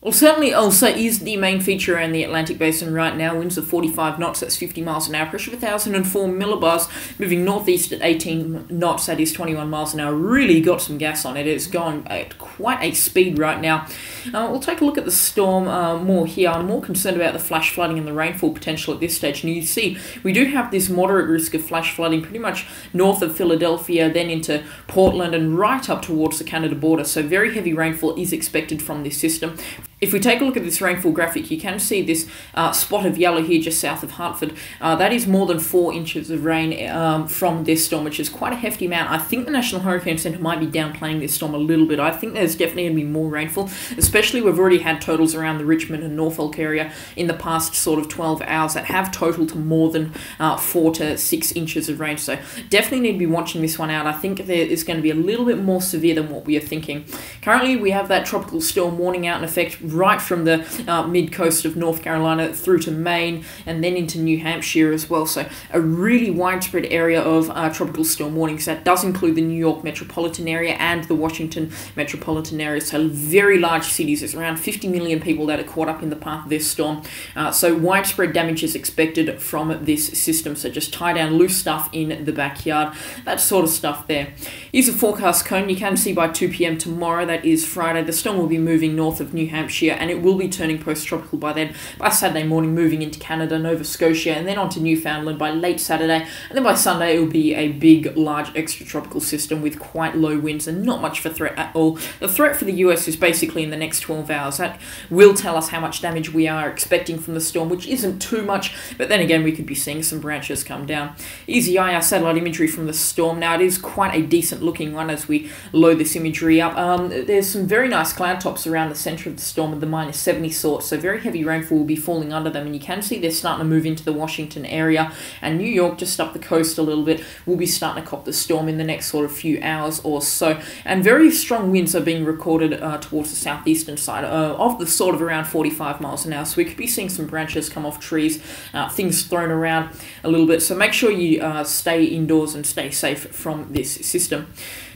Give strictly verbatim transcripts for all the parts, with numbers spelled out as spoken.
Well, certainly Elsa is the main feature in the Atlantic Basin right now. Winds of forty-five knots, that's fifty miles an hour. Pressure of one thousand four millibars, moving northeast at eighteen knots, that is twenty-one miles an hour. Really got some gas on it. It's going at quite a speed right now. Uh, we'll take a look at the storm uh, more here. I'm more concerned about the flash flooding and the rainfall potential at this stage. And you see, we do have this moderate risk of flash flooding pretty much north of Philadelphia, then into Portland and right up towards the Canada border. So very heavy rainfall is expected from this system. If we take a look at this rainfall graphic, you can see this uh, spot of yellow here just south of Hartford. Uh, that is more than four inches of rain um, from this storm, which is quite a hefty amount. I think the National Hurricane Center might be downplaying this storm a little bit. I think there's definitely going to be more rainfall, especially we've already had totals around the Richmond and Norfolk area in the past sort of twelve hours that have totaled to more than uh, four to six inches of rain. So definitely need to be watching this one out. I think there is going to be a little bit more severe than what we are thinking. Currently, we have that tropical storm warning out in effect right from the uh, mid-coast of North Carolina through to Maine and then into New Hampshire as well. So a really widespread area of uh, tropical storm warnings. That does include the New York metropolitan area and the Washington metropolitan area. So very large cities. It's around fifty million people that are caught up in the path of this storm. Uh, so widespread damage is expected from this system. So just tie down loose stuff in the backyard, that sort of stuff there. Here's a forecast cone. You can see by two p m tomorrow, that is Friday, the storm will be moving north of New Hampshire, and it will be turning post-tropical by then, by Saturday morning, moving into Canada, Nova Scotia, and then onto Newfoundland by late Saturday, and then by Sunday it will be a big, large extratropical system with quite low winds and not much of a threat at all. The threat for the U S is basically in the next twelve hours. That will tell us how much damage we are expecting from the storm, which isn't too much, but then again we could be seeing some branches come down. Easy Eye, our satellite imagery from the storm. Now it is quite a decent looking one as we load this imagery up. Um, there's some very nice cloud tops around the center of the storm of the minus seventy sort, so very heavy rainfall will be falling under them, and you can see they're starting to move into the Washington area, and New York just up the coast a little bit will be starting to cop the storm in the next sort of few hours or so, and very strong winds are being recorded uh, towards the southeastern side uh, of the sort of around forty-five miles an hour, so we could be seeing some branches come off trees, uh, things thrown around a little bit, so make sure you uh, stay indoors and stay safe from this system.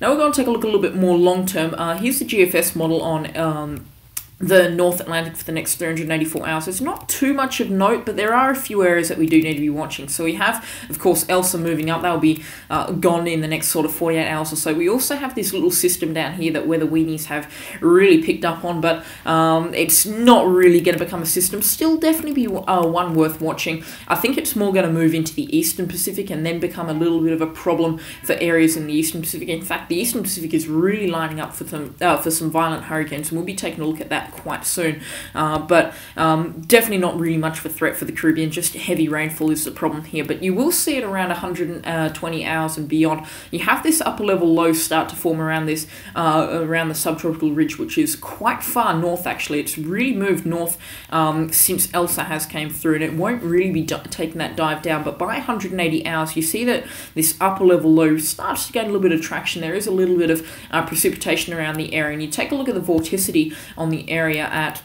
Now we're going to take a look a little bit more long term. Uh, here's the G F S model on um, the North Atlantic for the next three hundred eighty-four hours. It's not too much of note, but there are a few areas that we do need to be watching. So we have, of course, Elsa moving up. That'll be uh, gone in the next sort of forty-eight hours or so. We also have this little system down here that weather weenies have really picked up on, but um, it's not really going to become a system. Still definitely be uh, one worth watching. I think it's more going to move into the Eastern Pacific and then become a little bit of a problem for areas in the Eastern Pacific. In fact, the Eastern Pacific is really lining up for some, uh, for some violent hurricanes, and we'll be taking a look at that quite soon, uh, but um, definitely not really much of a threat for the Caribbean. Just heavy rainfall is the problem here, but you will see it around one hundred twenty hours and beyond. You have this upper level low start to form around this uh, around the subtropical ridge, which is quite far north actually. It's really moved north um, since Elsa has came through, and it won't really be taking that dive down, but by one hundred eighty hours you see that this upper level low starts to gain a little bit of traction. There is a little bit of uh, precipitation around the area, and you take a look at the vorticity on the area area at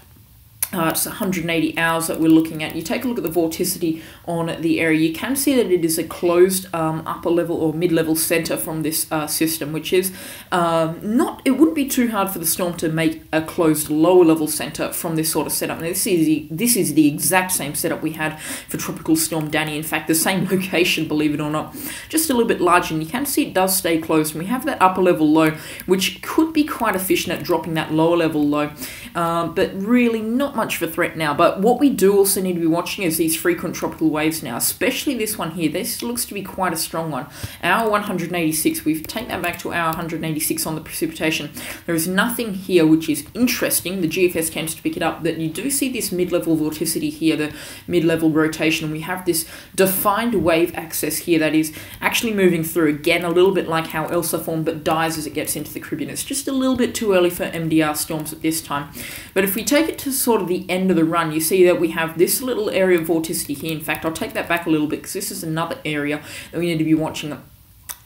Uh, it's one hundred eighty hours that we're looking at. You take a look at the vorticity on the area. You can see that it is a closed um, upper level or mid-level center from this uh, system, which is um, not, it wouldn't be too hard for the storm to make a closed lower level center from this sort of setup. Now, this is, the, this is the exact same setup we had for Tropical Storm Danny. In fact, the same location, believe it or not, just a little bit larger. And you can see it does stay closed. And we have that upper level low, which could be quite efficient at dropping that lower level low, uh, but really not much much of a threat now. But what we do also need to be watching is these frequent tropical waves now, especially this one here. This looks to be quite a strong one. Hour one hundred eighty-six, we've taken that back to hour one hundred eighty-six on the precipitation. There is nothing here which is interesting. The G F S tends to pick it up, that you do see this mid-level vorticity here, the mid-level rotation, and we have this defined wave axis here that is actually moving through again, a little bit like how Elsa formed, but dies as it gets into the Caribbean. It's just a little bit too early for M D R storms at this time. But if we take it to sort of the the end of the run, you see that we have this little area of vorticity here. In fact, I'll take that back a little bit because this is another area that we need to be watching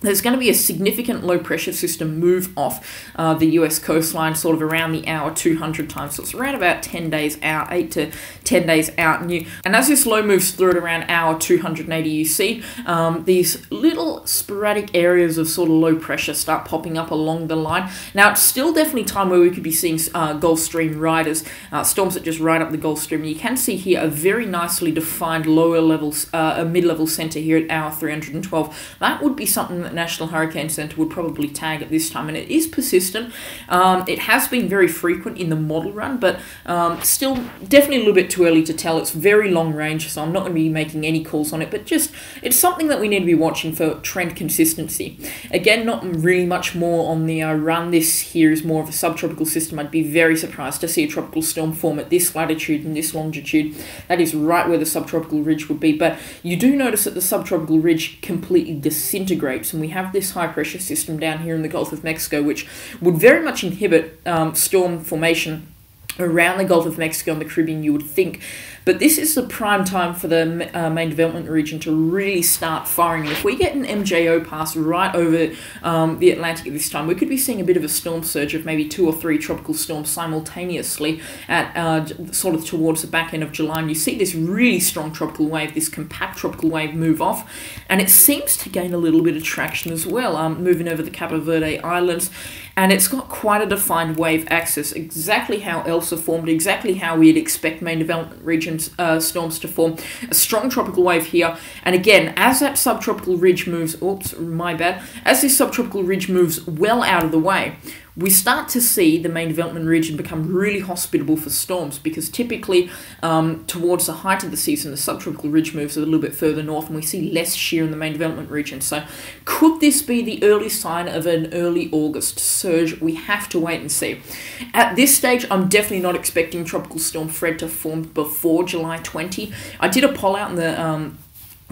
there's going to be a significant low pressure system move off uh, the U S coastline sort of around the hour two hundred times. So it's around about ten days out, eight to ten days out. And, you, and as this low moves through at around hour two hundred eighty, you see um, these little sporadic areas of sort of low pressure start popping up along the line. Now, it's still definitely time where we could be seeing uh, Gulf Stream riders, uh, storms that just ride up the Gulf Stream. And you can see here a very nicely defined lower level, uh, a mid-level center here at hour three hundred twelve. That would be something that National Hurricane Center would probably tag at this time, and it is persistent. Um, it has been very frequent in the model run, but um, still definitely a little bit too early to tell. It's very long range, so I'm not going to be making any calls on it, but just it's something that we need to be watching for trend consistency. Again, not really much more on the uh, run. This here is more of a subtropical system. I'd be very surprised to see a tropical storm form at this latitude and this longitude. That is right where the subtropical ridge would be, but you do notice that the subtropical ridge completely disintegrates, and we have this high pressure system down here in the Gulf of Mexico, which would very much inhibit um, storm formation around the Gulf of Mexico and the Caribbean, you would think. But this is the prime time for the uh, main development region to really start firing. If we get an M J O pass right over um, the Atlantic at this time, we could be seeing a bit of a storm surge of maybe two or three tropical storms simultaneously at uh, sort of towards the back end of July. And you see this really strong tropical wave, this compact tropical wave move off, and it seems to gain a little bit of traction as well, um, moving over the Cape Verde Islands. And it's got quite a defined wave axis, exactly how Elsa formed, exactly how we'd expect main development region uh, storms to form. A strong tropical wave here. And again, as that subtropical ridge moves, oops, my bad, as this subtropical ridge moves well out of the way, we start to see the main development region become really hospitable for storms, because typically um, towards the height of the season, the subtropical ridge moves a little bit further north and we see less shear in the main development region. So could this be the early sign of an early August surge? We have to wait and see. At this stage, I'm definitely not expecting Tropical Storm Fred to form before July twentieth. I did a poll out in the Um,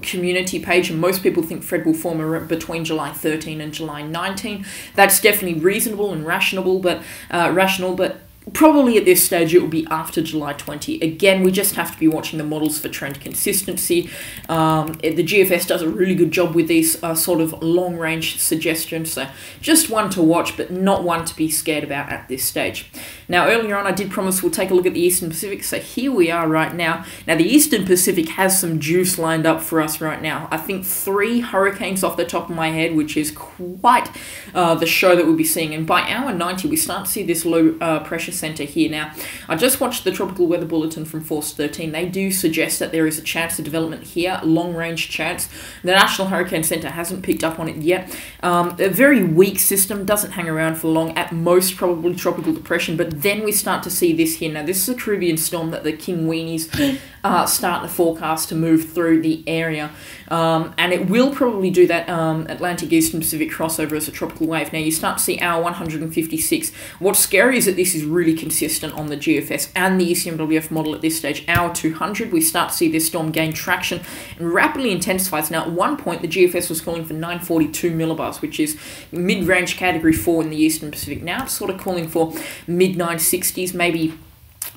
community page, and most people think Fred will form between July thirteenth and July nineteenth. That's definitely reasonable and rational, but uh, rational, but probably at this stage it will be after July twentieth. Again, we just have to be watching the models for trend consistency. Um, the G F S does a really good job with these uh, sort of long-range suggestions, so just one to watch, but not one to be scared about at this stage. Now, earlier on I did promise we'll take a look at the Eastern Pacific, so here we are right now. Now, the Eastern Pacific has some juice lined up for us right now. I think three hurricanes off the top of my head, which is quite uh, the show that we'll be seeing. And by hour ninety, we start to see this low uh, pressure center here. Now, I just watched the Tropical Weather Bulletin from Force thirteen. They do suggest that there is a chance of development here, a long-range chance. The National Hurricane Center hasn't picked up on it yet. Um, a very weak system, doesn't hang around for long, at most probably tropical depression, but then we start to see this here. Now, this is a Caribbean storm that the King Weenies uh, start to forecast to move through the area, um, and it will probably do that um, Atlantic Eastern Pacific crossover as a tropical wave. Now, you start to see hour one fifty-six. What's scary is that this is really Really consistent on the G F S and the E C M W F model at this stage. Hour two hundred, we start to see this storm gain traction and rapidly intensifies. Now, at one point, the G F S was calling for nine forty-two millibars, which is mid-range category four in the Eastern Pacific. Now, it's sort of calling for mid nine sixties, maybe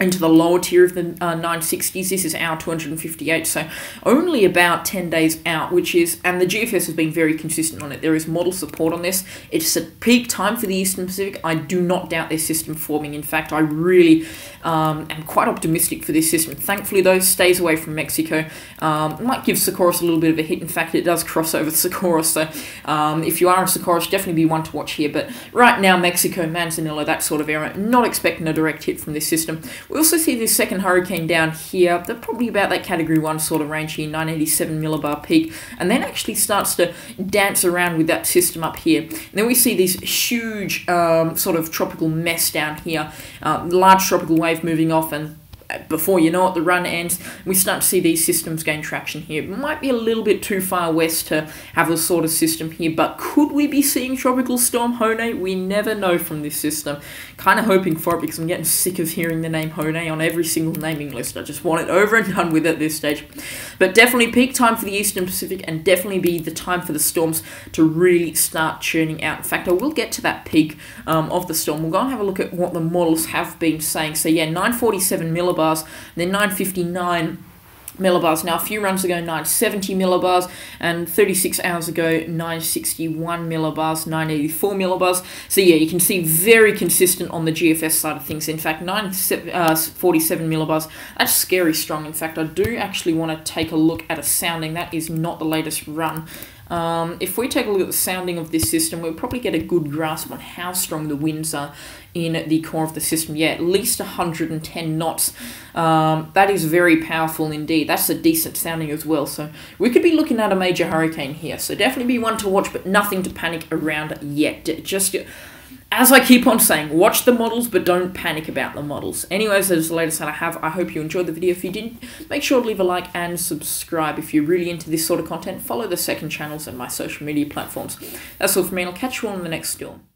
into the lower tier of the uh, nine sixties. This is hour two fifty-eight, so only about ten days out, which is, and the G F S has been very consistent on it. There is model support on this. It's a peak time for the Eastern Pacific. I do not doubt this system forming. In fact, I really um, am quite optimistic for this system. Thankfully, though, stays away from Mexico. Um, might give Secoris a little bit of a hit. In fact, it does cross over Secoris, so um, if you are in Secoris, definitely be one to watch here. But right now, Mexico, Manzanillo, that sort of area, not expecting a direct hit from this system. We also see this second hurricane down here. They're probably about that category one sort of range here, nine eighty-seven millibar peak, and then actually starts to dance around with that system up here. And then we see this huge um, sort of tropical mess down here, uh, large tropical wave moving off, and before you know it, the run ends. We start to see these systems gain traction here. It might be a little bit too far west to have a sort of system here, but could we be seeing Tropical Storm Hone? We never know from this system. Kind of hoping for it, because I'm getting sick of hearing the name Hone on every single naming list. I just want it over and done with at this stage. But definitely peak time for the Eastern Pacific, and definitely be the time for the storms to really start churning out. In fact, I will get to that peak um, of the storm. We'll go and have a look at what the models have been saying. So yeah, nine forty-seven millibars, then nine fifty-nine millibars. Now, a few runs ago, nine seventy millibars, and thirty-six hours ago, nine sixty-one millibars, nine eighty-four millibars. So, yeah, you can see very consistent on the G F S side of things. In fact, nine forty-seven millibars, that's scary strong. In fact, I do actually want to take a look at a sounding. That is not the latest run. Um, if we take a look at the sounding of this system, we'll probably get a good grasp on how strong the winds are in the core of the system. Yeah, at least one hundred ten knots. Um, that is very powerful indeed. That's a decent sounding as well. So we could be looking at a major hurricane here. So definitely be one to watch, but nothing to panic around yet. Just, as I keep on saying, watch the models, but don't panic about the models. Anyways, that is the latest that I have. I hope you enjoyed the video. If you did, make sure to leave a like and subscribe. If you're really into this sort of content, follow the second channels and my social media platforms. That's all from me, and I'll catch you all in the next storm.